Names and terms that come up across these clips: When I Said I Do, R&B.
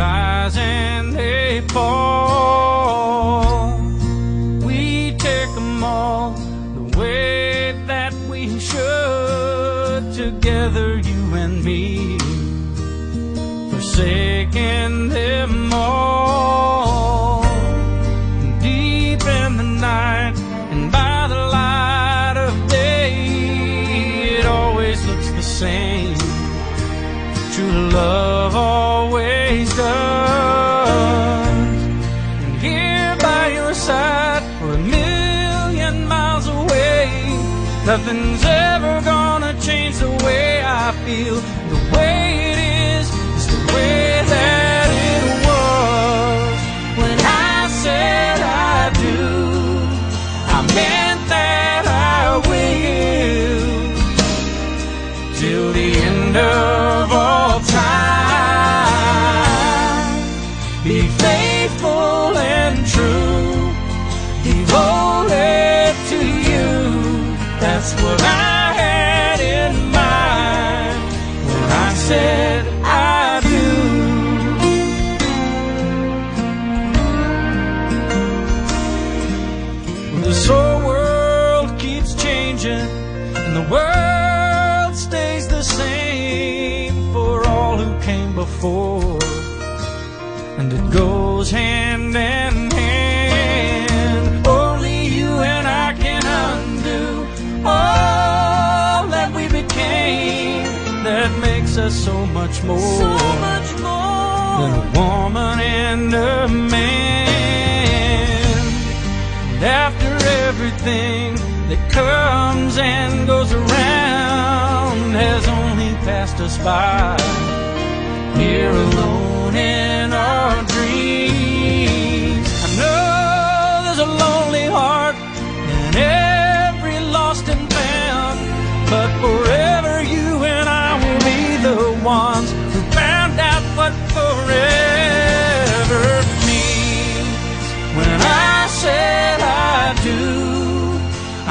rise and they fall. We take them all the way that we should, together, you and me, forsaking them all. Deep in the night and by the light of day, it always looks the same. True love always does. And here by your side, we're a million miles away. Nothing's ever gonna change the way I feel. The way it is the way that it was. When I said I do, I meant that I will, till the end of all time. Be faithful and true, devoted to you. That's what I had in mind when I said I do. Well, this whole world keeps changing, and the world stays the same before, and it goes hand in hand. Only you and I can undo all that we became. That makes us so much more than a woman and a man. And after everything that comes and goes around has only passed us by, here alone in our dreams. I know there's a lonely heart in every lost and found, but forever you and I will be the ones who found out what forever means. When I said I do,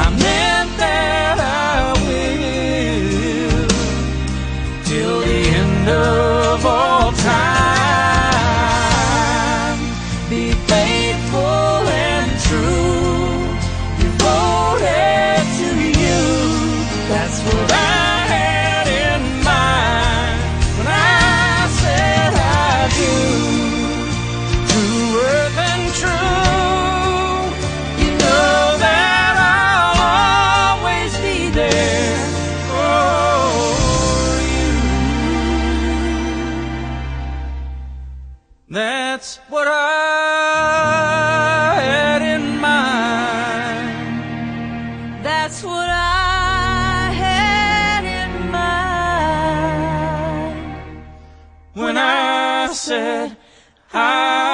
I meant that I will, till the end of time. Be faithful and true, devoted to you. That's what I had in mind when I said I do. True worth and true, you know that I'll always be there for you. That's what I had in mind. That's what I had in mind when I said I